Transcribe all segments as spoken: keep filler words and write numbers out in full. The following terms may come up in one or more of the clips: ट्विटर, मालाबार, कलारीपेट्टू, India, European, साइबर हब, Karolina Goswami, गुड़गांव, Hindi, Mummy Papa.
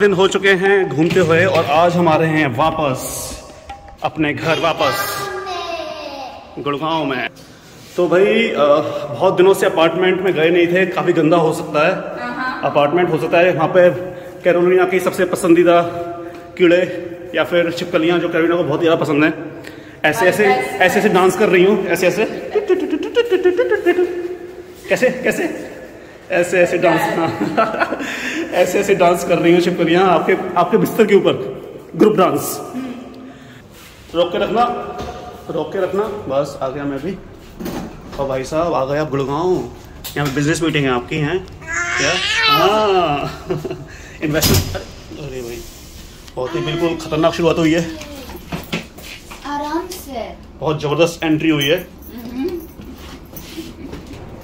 दिन हो चुके हैं घूमते हुए और आज हम आ रहे हैं वापस अपने घर, वापस गुड़गांव में। तो भाई आ, बहुत दिनों से अपार्टमेंट में गए नहीं थे, काफ़ी गंदा हो सकता है अपार्टमेंट, हो सकता है वहाँ पे कैरोलिना की सबसे पसंदीदा कीड़े या फिर छिपकलियाँ जो कैरोलिना को बहुत ज़्यादा पसंद है। ऐसे ऐसे ऐसे ऐसे डांस कर रही हूँ, ऐसे ऐसे कैसे कैसे ऐसे ऐसे डांस हाँ ऐसे ऐसे डांस कर रही हूँ छिपकलियाँ आपके आपके बिस्तर के ऊपर, ग्रुप डांस। रोक के रखना, रोक के रखना। बस आ गया मैं भी। और भाई साहब आ गए आप गुड़गांव, यहाँ पे बिजनेस मीटिंग है आपकी हैं क्या? हाँ इन्वेस्टमेंट। अरे भाई बहुत ही बिल्कुल खतरनाक शुरुआत हुई है, आराम से बहुत ज़बरदस्त एंट्री हुई है।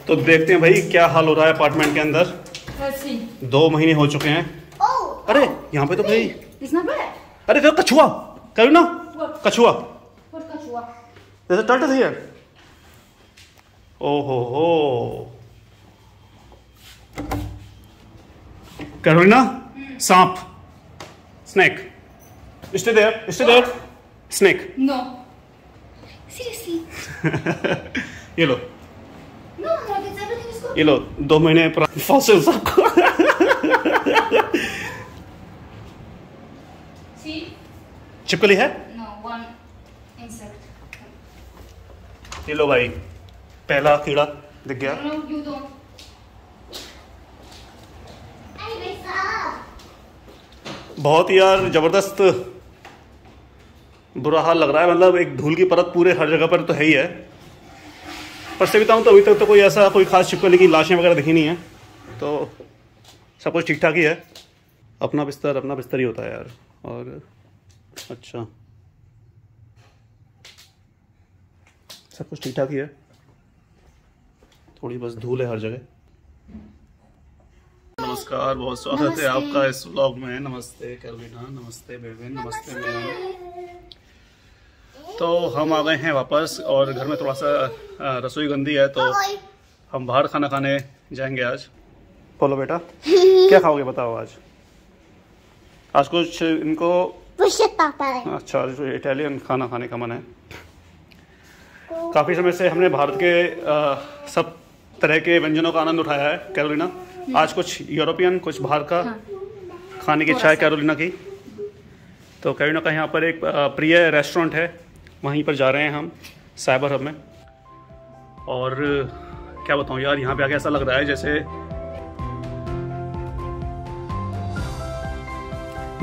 तो देखते हैं भाई क्या हाल हो रहा है अपार्टमेंट के अंदर। दो महीने हो चुके हैं। ओ, अरे यहाँ पे तो भाई अरे तो कछुआ करो ना, कछुआ जैसे टट थी है। ओहो हो करो ना, सांप, snake. Stay there, stay there, snake. No seriously ये लो ये लो, दो महीने फॉसिल्स आपको। छिपकली है? No, one insect. ये लो भाई पहला कीड़ा दिख गया। No, you don't. बहुत यार जबरदस्त बुरा हाल लग रहा है, मतलब एक धूल की परत पूरे हर जगह पर तो है ही है। पर से बताऊँ तो अभी तक तो कोई ऐसा कोई खास छिपकली की लाशें वगैरह दिखी नहीं है, तो सब कुछ ठीक ठाक ही है। अपना बिस्तर अपना बिस्तर ही होता है यार। और अच्छा सब कुछ ठीक ठाक ही है, थोड़ी बस धूल है हर जगह। नमस्कार, बहुत स्वागत है आपका इस व्लॉग में। नमस्ते करोलिना, नमस्ते बेबिन, नमस्ते बेबिन। तो हम आ गए हैं वापस और घर में थोड़ा सा रसोई गंदी है, तो हम बाहर खाना खाने जाएंगे आज। बोलो बेटा क्या खाओगे बताओ आज? आज कुछ इनको अच्छा इटालियन खाना खाने का मन है। काफ़ी समय से हमने भारत के आ, सब तरह के व्यंजनों का आनंद उठाया है कैरोलिना। आज कुछ यूरोपियन, कुछ बाहर का खाने की इच्छा है कैरोलिना की। तो कैरोलिना का यहाँ पर एक प्रिय रेस्टोरेंट है, वहीं पर जा रहे हैं हम साइबर हब में। और क्या बताऊं यार, यहाँ पे आके ऐसा लग रहा है जैसे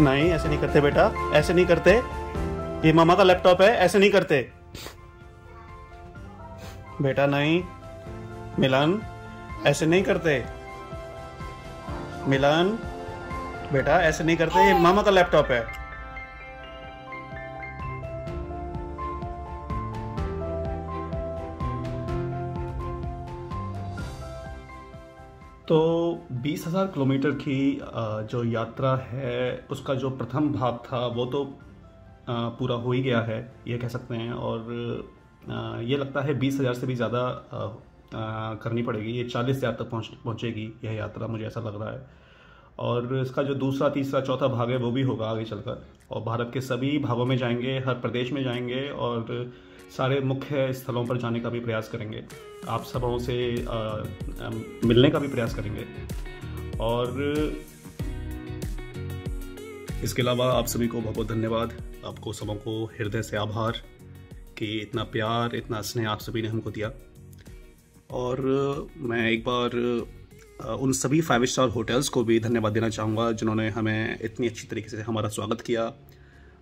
नहीं, ऐसे नहीं करते बेटा, ऐसे नहीं करते, ये मामा का लैपटॉप है, ऐसे नहीं करते बेटा, नहीं मिलन ऐसे नहीं करते, मिलन बेटा ऐसे नहीं करते, ये मामा का लैपटॉप है। तो बीस हज़ार किलोमीटर की जो यात्रा है उसका जो प्रथम भाग था वो तो पूरा हो ही गया है ये कह सकते हैं। और ये लगता है बीस हज़ार से भी ज़्यादा करनी पड़ेगी, ये चालीस हज़ार तक पहुँच पहुँचेगी यह यात्रा, मुझे ऐसा लग रहा है। और इसका जो दूसरा तीसरा चौथा भाग है वो भी होगा आगे चलकर। और भारत के सभी भागों में जाएंगे, हर प्रदेश में जाएंगे और सारे मुख्य स्थलों पर जाने का भी प्रयास करेंगे, आप सबों से आ, आ, मिलने का भी प्रयास करेंगे। और इसके अलावा आप सभी को बहुत बहुत धन्यवाद, आपको सबों को हृदय से आभार कि इतना प्यार इतना स्नेह आप सभी ने हमको दिया। और मैं एक बार उन सभी फाइव स्टार होटल्स को भी धन्यवाद देना चाहूँगा जिन्होंने हमें इतनी अच्छी तरीके से हमारा स्वागत किया।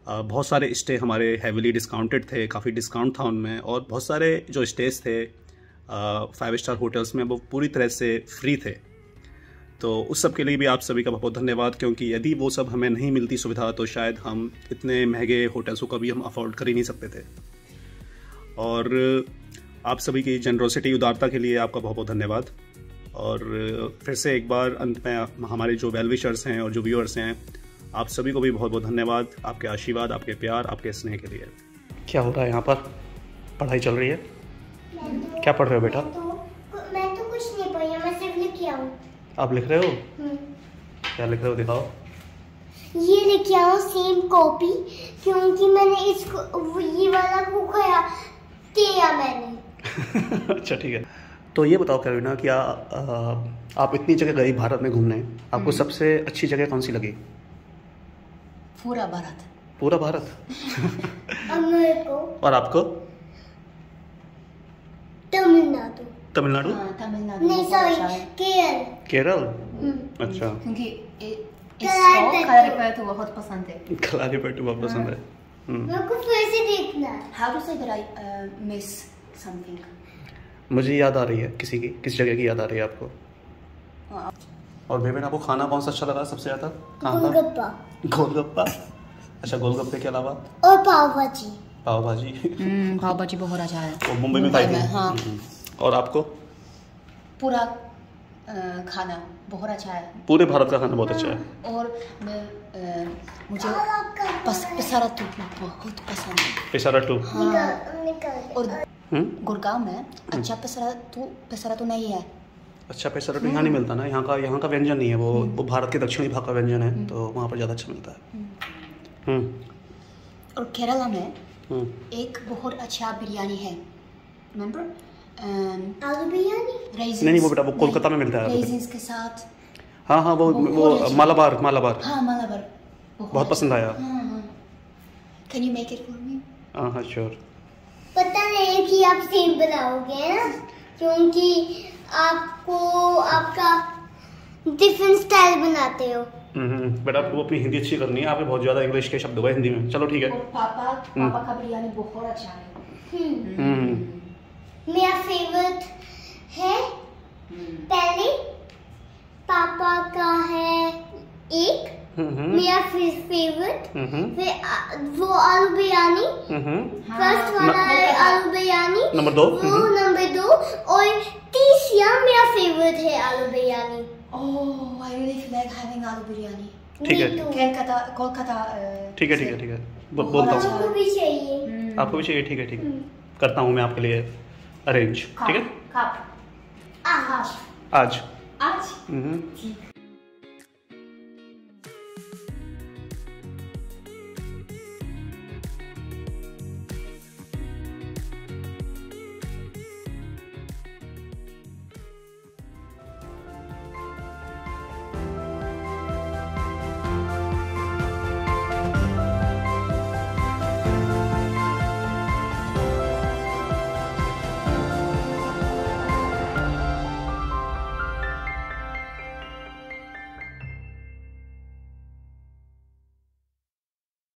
बहुत सारे स्टे हमारे हैवीली डिस्काउंटेड थे, काफ़ी डिस्काउंट था उनमें, और बहुत सारे जो स्टेज थे फाइव स्टार होटल्स में वो पूरी तरह से फ्री थे। तो उस सब के लिए भी आप सभी का बहुत धन्यवाद, क्योंकि यदि वो सब हमें नहीं मिलती सुविधा तो शायद हम इतने महंगे होटल्स को कभी हम अफोर्ड कर ही नहीं सकते थे। और आप सभी की जनरोसिटी उदारता के लिए आपका बहुत बहुत धन्यवाद। और फिर से एक बार अंत में हमारे जो वेलविशर्स हैं और जो व्यूअर्स हैं आप सभी को भी बहुत बहुत धन्यवाद, आपके आशीर्वाद, आपके प्यार, आपके स्नेह के लिए। क्या हो रहा है यहाँ पर? पढ़ाई चल रही है? तो, क्या पढ़ रहे हो बेटा? तो, मैं तो कुछ नहीं पढ़ रही, मैं सिर्फ लिख रही हूँ। आप लिख रहे हो? क्या लिख रहे हो दिखाओ। ये लेके आओ सेम कॉपी, क्योंकि मैंने इसको ये वाला को गया किया मैंने। अच्छा ठीक है, तो ये बताओ करीना कि आ, आ, आप इतनी जगह गई भारत में घूमने, आपको सबसे अच्छी जगह कौन सी लगी? पूरा भारत। पूरा भारत? और आपको? तमिलनाडु। तमिलनाडु? हाँ, तमिलनाडु नहीं सॉरी केरल। केरल? अच्छा, क्योंकि इसको कलारीपेट्टू बहुत पसंद है। कलारीपेट्टू बहुत पसंद है। मेरे को फिर से देखना है। How to say that I miss something? मुझे याद आ रही है किसी की, किस जगह की याद आ रही है आपको? और बेबी आपको खाना कौन सा अच्छा लगा सबसे ज्यादा? गोलगप्पा। गोलगप्पा? अच्छा, गोलगप्पे के अलावा? और पाव भाजी। पाव भाजी? हम्म, पाव भाजी बहुत अच्छा है। और मुंबई में खाई थी? हाँ। और आपको? पूरा खाना बहुत अच्छा है। पूरे भारत का खाना बहुत अच्छा है। और मुझे पिसारा टूप बहुत पसंद है। पिसारा टूप? और गुड़गांव में अच्छा पिसारा टूप पिसारा तो नहीं है। अच्छा पिसारा तो यहाँ नहीं मिलता ना, यहाँ का यहाँ का व्यंजन नहीं है वो, वो भारत के दक्षिणी भाग का व्यंजन है, तो वहाँ पर ज़्यादा अच्छा मिलता है। और केरला में एक बहुत अच्छा बिरयानी है, रिमेंबर? आलू बिरयानी? नहीं वो बेटा वो कोलकाता में मिलता है रेजिन्स के साथ। हाँ हाँ वो वो मालाबार मालाबार हाँ मालाबार बहुत पसंद आया। Can you make it for me? हाँ हाँ श्योर। पता नहीं कि आप सेम बनाओगे ना, क्योंकि आपको आपका डिफरेंट स्टाइल बनाते हो। बट आपको अपनी हिंदी अच्छी करनी है, आपके बहुत ज्यादा इंग्लिश के शब्द हुए हिंदी में। चलो ठीक है। पापा पापा का बिरयानी बहुत अच्छा है, मेरा फेवरेट है। पहले पापा का है एक मेरा फेवरेट, फिर वो आलू बिरयानी फर्स्ट वाला है, आलू बिरयानी नंबर दो, वो नंबर दो, और तीसरा मेरा फेवरेट है आलू biryani. Oh I really like having aloo biryani. ठीक है कोलकाता कोलकाता ठीक है ठीक है ठीक है बोलता हूँ। आपको भी चाहिए? आपको भी चाहिए? ठीक है ठीक है, करता हूँ मैं आपके लिए अरेंज। ठीक है आज आज आज